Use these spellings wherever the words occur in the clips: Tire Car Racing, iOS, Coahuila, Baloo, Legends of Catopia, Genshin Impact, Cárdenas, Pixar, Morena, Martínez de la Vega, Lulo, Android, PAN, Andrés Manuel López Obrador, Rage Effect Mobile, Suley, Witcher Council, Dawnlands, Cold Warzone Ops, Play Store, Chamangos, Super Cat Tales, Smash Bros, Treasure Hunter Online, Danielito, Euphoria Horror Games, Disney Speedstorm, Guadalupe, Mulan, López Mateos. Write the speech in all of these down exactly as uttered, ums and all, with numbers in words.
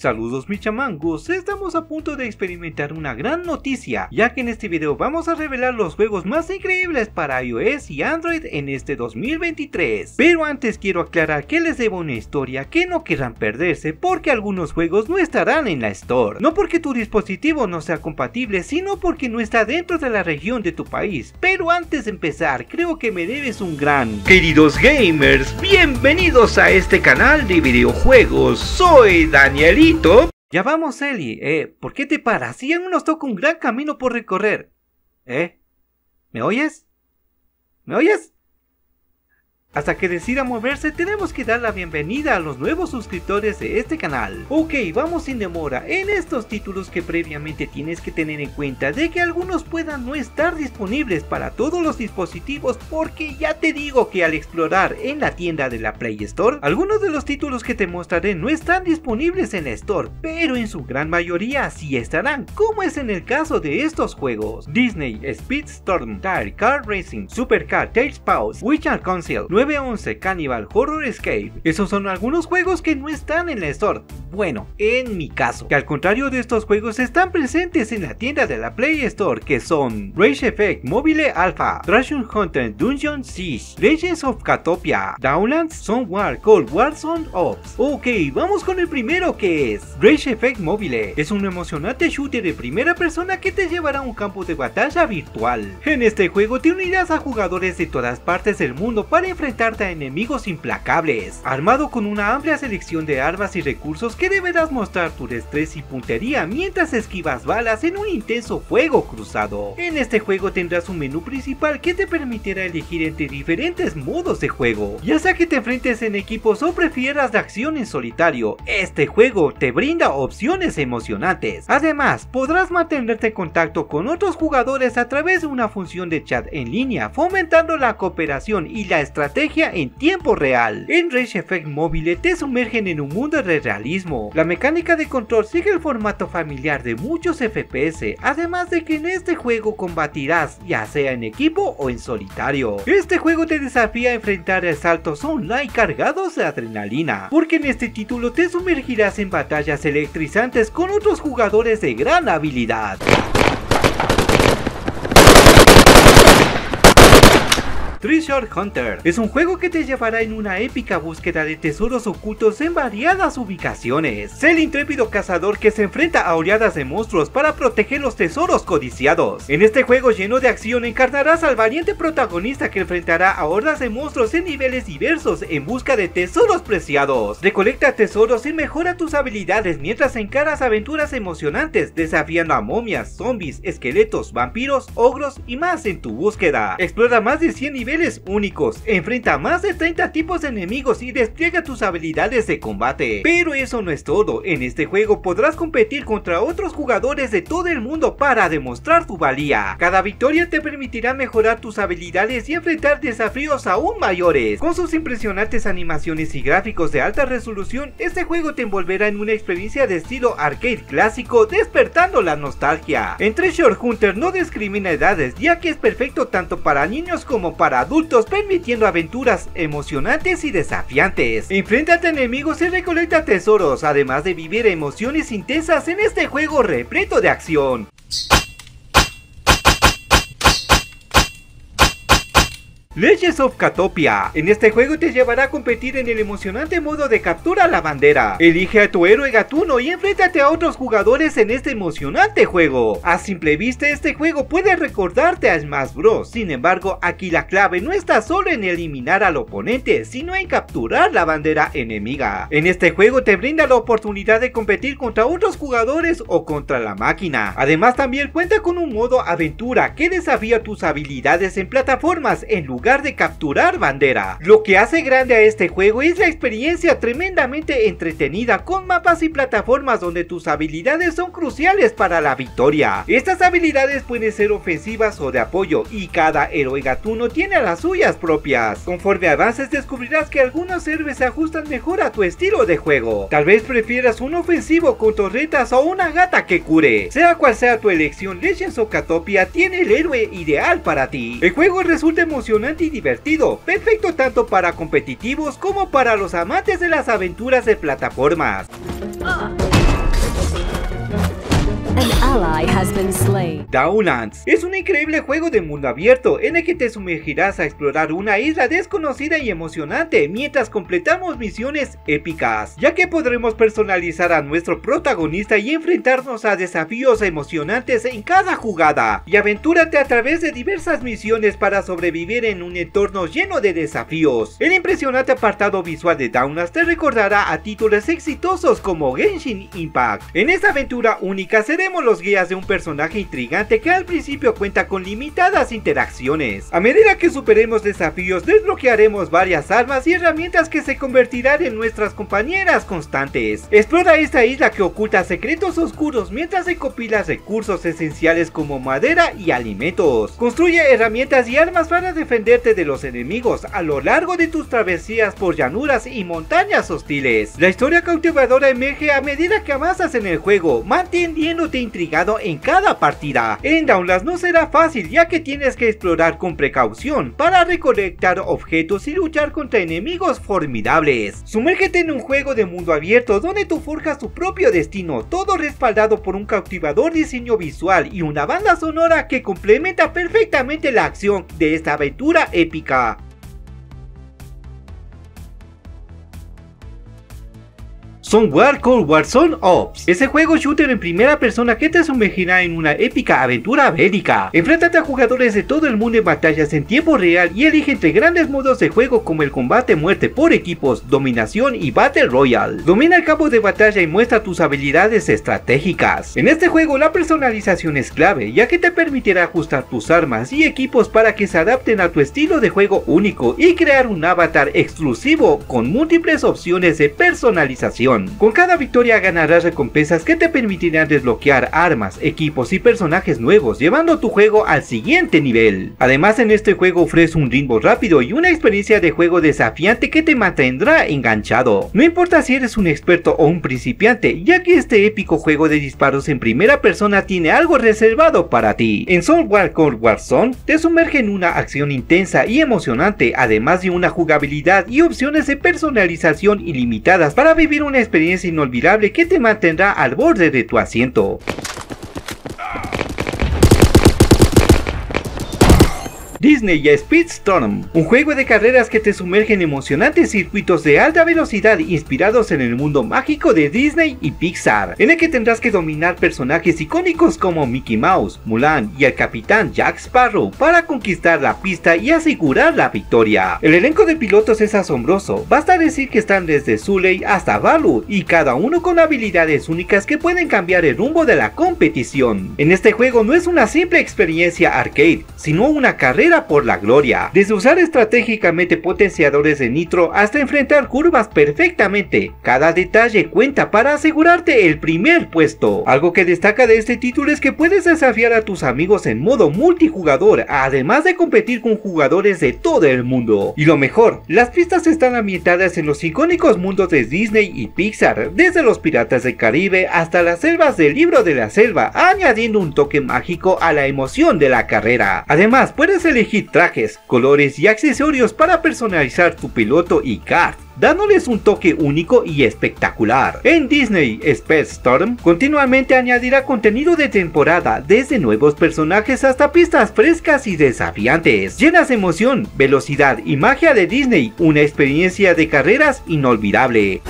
Saludos mis chamangos, estamos a punto de experimentar una gran noticia, ya que en este video vamos a revelar los juegos más increíbles para iOS y Android en este dos mil veintitrés. Pero antes quiero aclarar que les debo una historia que no querrán perderse, porque algunos juegos no estarán en la Store. No porque tu dispositivo no sea compatible, sino porque no está dentro de la región de tu país. Pero antes de empezar, creo que me debes un gran... Queridos gamers, bienvenidos a este canal de videojuegos, soy Danielito. Ya vamos, Eli, eh, ¿por qué te paras? Si aún nos toca un gran camino por recorrer. ¿Eh? ¿Me oyes? ¿Me oyes? Hasta que decida moverse, tenemos que dar la bienvenida a los nuevos suscriptores de este canal. Ok, vamos sin demora. En estos títulos que previamente tienes que tener en cuenta de que algunos puedan no estar disponibles para todos los dispositivos, porque ya te digo que al explorar en la tienda de la Play Store, algunos de los títulos que te mostraré no están disponibles en la Store, pero en su gran mayoría sí estarán, como es en el caso de estos juegos: Disney Speedstorm, Tire Car Racing, Super Cat Tales, Witcher Council, nueve once, Cannibal, Horror Escape. Esos son algunos juegos que no están en la Store, bueno, en mi caso, que al contrario de estos juegos están presentes en la tienda de la Play Store, que son Rage Effect Mobile Alpha, Treasure Hunter Dungeon Siege, Legends of Catopia, Dawnlands, Somewhere, Cold Warzone Ops. Ok, vamos con el primero, que es Rage Effect Mobile. Es un emocionante shooter de primera persona que te llevará a un campo de batalla virtual. En este juego te unirás a jugadores de todas partes del mundo para enfrentar a enemigos implacables, armado con una amplia selección de armas y recursos que deberás mostrar tu destreza y puntería mientras esquivas balas en un intenso fuego cruzado. En este juego tendrás un menú principal que te permitirá elegir entre diferentes modos de juego, ya sea que te enfrentes en equipos o prefieras la acción en solitario. Este juego te brinda opciones emocionantes. Además, podrás mantenerte en contacto con otros jugadores a través de una función de chat en línea, fomentando la cooperación y la estrategia en tiempo real. En Rage Effect Mobile te sumergen en un mundo de realismo. La mecánica de control sigue el formato familiar de muchos F P S, además de que en este juego combatirás ya sea en equipo o en solitario. Este juego te desafía a enfrentar asaltos online cargados de adrenalina, porque en este título te sumergirás en batallas electrizantes con otros jugadores de gran habilidad. Treasure Hunter es un juego que te llevará en una épica búsqueda de tesoros ocultos en variadas ubicaciones. Sé el intrépido cazador que se enfrenta a oleadas de monstruos para proteger los tesoros codiciados. En este juego lleno de acción encarnarás al valiente protagonista que enfrentará a hordas de monstruos en niveles diversos en busca de tesoros preciados. Recolecta tesoros y mejora tus habilidades mientras encaras aventuras emocionantes desafiando a momias, zombies, esqueletos, vampiros, ogros y más en tu búsqueda. Explora más de cien niveles únicos, enfrenta a más de treinta tipos de enemigos y despliega tus habilidades de combate. Pero eso no es todo, en este juego podrás competir contra otros jugadores de todo el mundo para demostrar tu valía. Cada victoria te permitirá mejorar tus habilidades y enfrentar desafíos aún mayores. Con sus impresionantes animaciones y gráficos de alta resolución, este juego te envolverá en una experiencia de estilo arcade clásico, despertando la nostalgia. En Treasure Hunter no discrimina edades, ya que es perfecto tanto para niños como para adultos, permitiendo aventuras emocionantes y desafiantes. Enfréntate a enemigos y recolecta tesoros, además de vivir emociones intensas en este juego repleto de acción. Legends of Catopia. En este juego te llevará a competir en el emocionante modo de captura la bandera. Elige a tu héroe gatuno y enfréntate a otros jugadores en este emocionante juego. A simple vista, este juego puede recordarte a Smash Bros. Sin embargo, aquí la clave no está solo en eliminar al oponente, sino en capturar la bandera enemiga. En este juego te brinda la oportunidad de competir contra otros jugadores o contra la máquina. Además, también cuenta con un modo aventura que desafía tus habilidades en plataformas en lugar de capturar bandera. Lo que hace grande a este juego es la experiencia tremendamente entretenida, con mapas y plataformas donde tus habilidades son cruciales para la victoria. Estas habilidades pueden ser ofensivas o de apoyo, y cada héroe gatuno tiene las suyas propias. Conforme avances descubrirás que algunos héroes se ajustan mejor a tu estilo de juego. Tal vez prefieras un ofensivo con torretas o una gata que cure. Sea cual sea tu elección, Legends of Catopia tiene el héroe ideal para ti. El juego resulta emocionante y divertido, perfecto tanto para competitivos como para los amantes de las aventuras de plataformas. Ah. An ally has been slain. Dawnlands es un increíble juego de mundo abierto en el que te sumergirás a explorar una isla desconocida y emocionante mientras completamos misiones épicas, ya que podremos personalizar a nuestro protagonista y enfrentarnos a desafíos emocionantes en cada jugada, y aventúrate a través de diversas misiones para sobrevivir en un entorno lleno de desafíos. El impresionante apartado visual de Dawnlands te recordará a títulos exitosos como Genshin Impact. En esta aventura única seremos los guías de un personaje intrigante que al principio cuenta con limitadas interacciones. A medida que superemos desafíos desbloquearemos varias armas y herramientas que se convertirán en nuestras compañeras constantes. Explora esta isla que oculta secretos oscuros mientras recopilas recursos esenciales como madera y alimentos. Construye herramientas y armas para defenderte de los enemigos a lo largo de tus travesías por llanuras y montañas hostiles. La historia cautivadora emerge a medida que avanzas en el juego, manteniéndote intrigado en cada partida. En Dawnlands no será fácil, ya que tienes que explorar con precaución para recolectar objetos y luchar contra enemigos formidables. Sumérgete en un juego de mundo abierto donde tú forjas tu propio destino, todo respaldado por un cautivador diseño visual y una banda sonora que complementa perfectamente la acción de esta aventura épica. Cold Warzone Ops es el juego shooter en primera persona que te sumergirá en una épica aventura bélica. Enfréntate a jugadores de todo el mundo en batallas en tiempo real y elige entre grandes modos de juego como el combate muerte por equipos, dominación y Battle Royale. Domina el campo de batalla y muestra tus habilidades estratégicas. En este juego la personalización es clave, ya que te permitirá ajustar tus armas y equipos para que se adapten a tu estilo de juego único y crear un avatar exclusivo con múltiples opciones de personalización. Con cada victoria ganarás recompensas que te permitirán desbloquear armas, equipos y personajes nuevos, llevando tu juego al siguiente nivel. Además, en este juego ofrece un ritmo rápido y una experiencia de juego desafiante que te mantendrá enganchado. No importa si eres un experto o un principiante, ya que este épico juego de disparos en primera persona tiene algo reservado para ti. En Cold Warzone te sumerge en una acción intensa y emocionante, además de una jugabilidad y opciones de personalización ilimitadas para vivir una experiencia experiencia inolvidable que te mantendrá al borde de tu asiento. Disney Speedstorm, un juego de carreras que te sumerge en emocionantes circuitos de alta velocidad inspirados en el mundo mágico de Disney y Pixar, en el que tendrás que dominar personajes icónicos como Mickey Mouse, Mulan y el capitán Jack Sparrow para conquistar la pista y asegurar la victoria. El elenco de pilotos es asombroso, basta decir que están desde Suley hasta Baloo y cada uno con habilidades únicas que pueden cambiar el rumbo de la competición. En este juego no es una simple experiencia arcade, sino una carrera por la gloria, desde usar estratégicamente potenciadores de nitro hasta enfrentar curvas perfectamente. Cada detalle cuenta para asegurarte el primer puesto. Algo que destaca de este título es que puedes desafiar a tus amigos en modo multijugador, además de competir con jugadores de todo el mundo. Y lo mejor, las pistas están ambientadas en los icónicos mundos de Disney y Pixar, desde los piratas del Caribe hasta las selvas del Libro de la Selva, añadiendo un toque mágico a la emoción de la carrera. Además, puedes elegir elegir trajes, colores y accesorios para personalizar tu piloto y kart, dándoles un toque único y espectacular. En Disney Speedstorm continuamente añadirá contenido de temporada, desde nuevos personajes hasta pistas frescas y desafiantes, llenas de emoción, velocidad y magia de Disney, una experiencia de carreras inolvidable.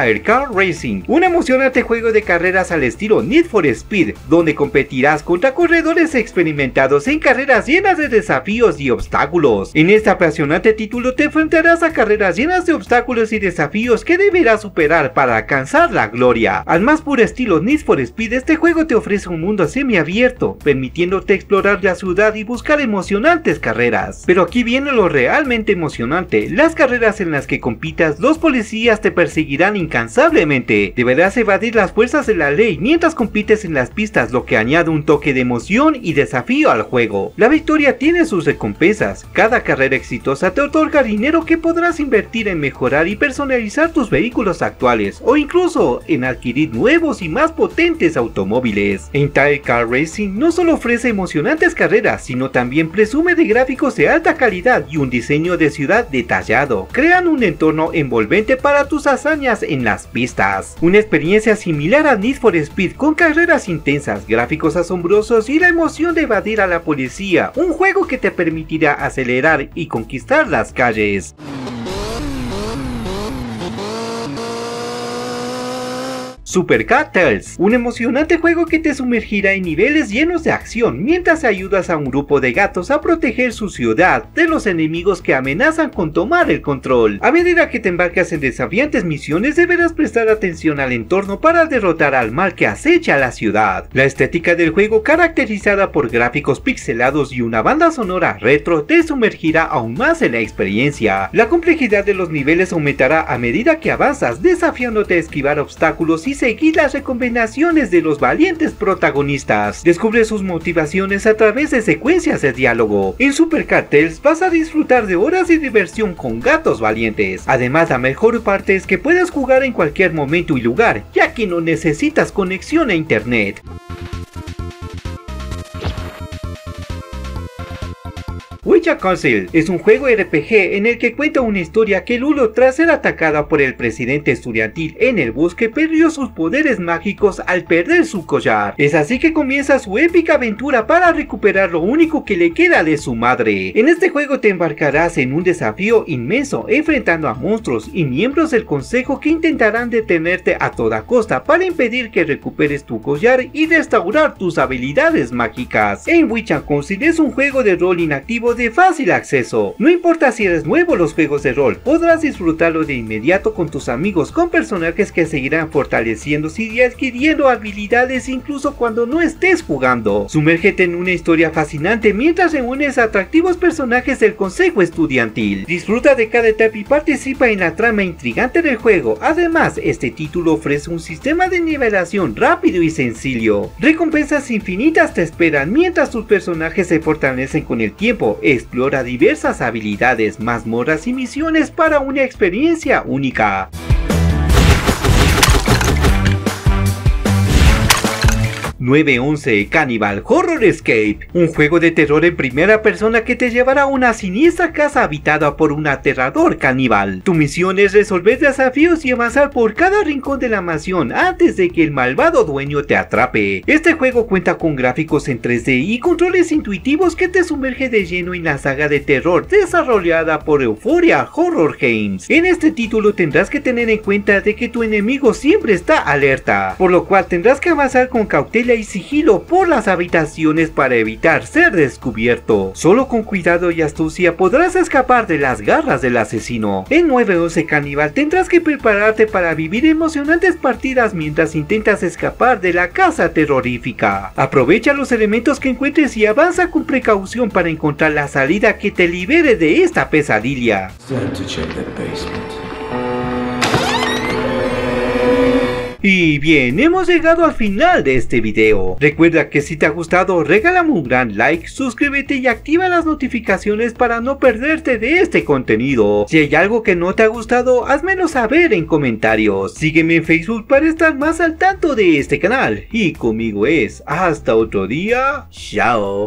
Tire Car Racing, un emocionante juego de carreras al estilo Need for Speed, donde competirás contra corredores experimentados en carreras llenas de desafíos y obstáculos. En este apasionante título te enfrentarás a carreras llenas de obstáculos y desafíos que deberás superar para alcanzar la gloria. Al más puro estilo Need for Speed, este juego te ofrece un mundo semiabierto, permitiéndote explorar la ciudad y buscar emocionantes carreras. Pero aquí viene lo realmente emocionante, las carreras en las que compitas, los policías te perseguirán incansablemente. Deberás evadir las fuerzas de la ley mientras compites en las pistas, lo que añade un toque de emoción y desafío al juego. La victoria tiene sus recompensas. Cada carrera exitosa te otorga dinero que podrás invertir en mejorar y personalizar tus vehículos actuales, o incluso en adquirir nuevos y más potentes automóviles. En Tire Car Racing no solo ofrece emocionantes carreras, sino también presume de gráficos de alta calidad y un diseño de ciudad detallado. Crean un entorno envolvente para tus hazañas en las pistas. Una experiencia similar a Need for Speed, con carreras intensas, gráficos asombrosos y la emoción de evadir a la policía. Un juego que te permitirá acelerar y conquistar las calles. Super Cat Tales, un emocionante juego que te sumergirá en niveles llenos de acción mientras ayudas a un grupo de gatos a proteger su ciudad de los enemigos que amenazan con tomar el control. A medida que te embarcas en desafiantes misiones, deberás prestar atención al entorno para derrotar al mal que acecha la ciudad. La estética del juego, caracterizada por gráficos pixelados y una banda sonora retro, te sumergirá aún más en la experiencia. La complejidad de los niveles aumentará a medida que avanzas, desafiándote a esquivar obstáculos y seguir las recomendaciones de los valientes protagonistas. Descubre sus motivaciones a través de secuencias de diálogo. En Super Cat Tales vas a disfrutar de horas de diversión con gatos valientes. Además, la mejor parte es que puedes jugar en cualquier momento y lugar, ya que no necesitas conexión a internet. Witcher Council es un juego R P G en el que cuenta una historia que Lulo, tras ser atacada por el presidente estudiantil en el bosque, perdió sus poderes mágicos al perder su collar. Es así que comienza su épica aventura para recuperar lo único que le queda de su madre. En este juego te embarcarás en un desafío inmenso, enfrentando a monstruos y miembros del consejo que intentarán detenerte a toda costa para impedir que recuperes tu collar y restaurar tus habilidades mágicas. En Witcher Council es un juego de rol inactivo de de fácil acceso. No importa si eres nuevo a los juegos de rol, podrás disfrutarlo de inmediato con tus amigos, con personajes que seguirán fortaleciéndose y adquiriendo habilidades incluso cuando no estés jugando. Sumérgete en una historia fascinante mientras reúnes atractivos personajes del consejo estudiantil. Disfruta de cada etapa y participa en la trama intrigante del juego. Además, este título ofrece un sistema de nivelación rápido y sencillo. Recompensas infinitas te esperan mientras tus personajes se fortalecen con el tiempo. Explora diversas habilidades, mazmorras y misiones para una experiencia única. nueve once Cannibal Horror Escape, un juego de terror en primera persona que te llevará a una siniestra casa habitada por un aterrador caníbal. Tu misión es resolver desafíos y avanzar por cada rincón de la mansión antes de que el malvado dueño te atrape. Este juego cuenta con gráficos en tres D y controles intuitivos que te sumerge de lleno en la saga de terror desarrollada por Euphoria Horror Games. En este título tendrás que tener en cuenta de que tu enemigo siempre está alerta, por lo cual tendrás que avanzar con cautela y sigilo por las habitaciones para evitar ser descubierto. Solo con cuidado y astucia podrás escapar de las garras del asesino. En nueve once Cannibal tendrás que prepararte para vivir emocionantes partidas mientras intentas escapar de la casa terrorífica. Aprovecha los elementos que encuentres y avanza con precaución para encontrar la salida que te libere de esta pesadilla. Y bien, hemos llegado al final de este video. Recuerda que si te ha gustado, regálame un gran like, suscríbete y activa las notificaciones para no perderte de este contenido. Si hay algo que no te ha gustado, házmelo saber en comentarios. Sígueme en Facebook para estar más al tanto de este canal. Y conmigo es hasta otro día. Chao.